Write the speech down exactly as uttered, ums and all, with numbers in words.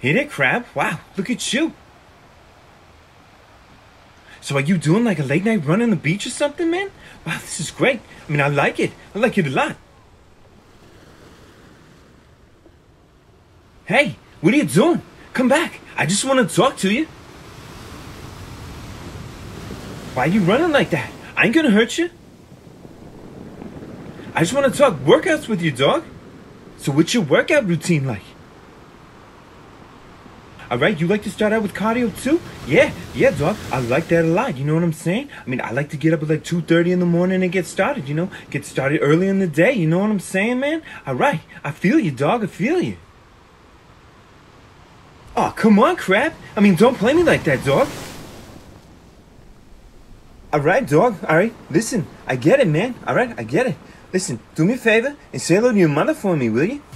Hit it, Crab. Wow, look at you. So are you doing like a late night run on the beach or something, man? Wow, this is great. I mean, I like it. I like it a lot. Hey, what are you doing? Come back. I just want to talk to you. Why are you running like that? I ain't gonna hurt you. I just want to talk workouts with you, dog. So what's your workout routine like? Alright, you like to start out with cardio too? Yeah, yeah, dog. I like that a lot, you know what I'm saying? I mean, I like to get up at like two thirty in the morning and get started, you know? Get started early in the day, you know what I'm saying, man? Alright, I feel you, dog. I feel you. Oh, come on, Crab. I mean, don't play me like that, dog. Alright, dog. Alright, listen. I get it, man. Alright, I get it. Listen, do me a favor and say hello to your mother for me, will you?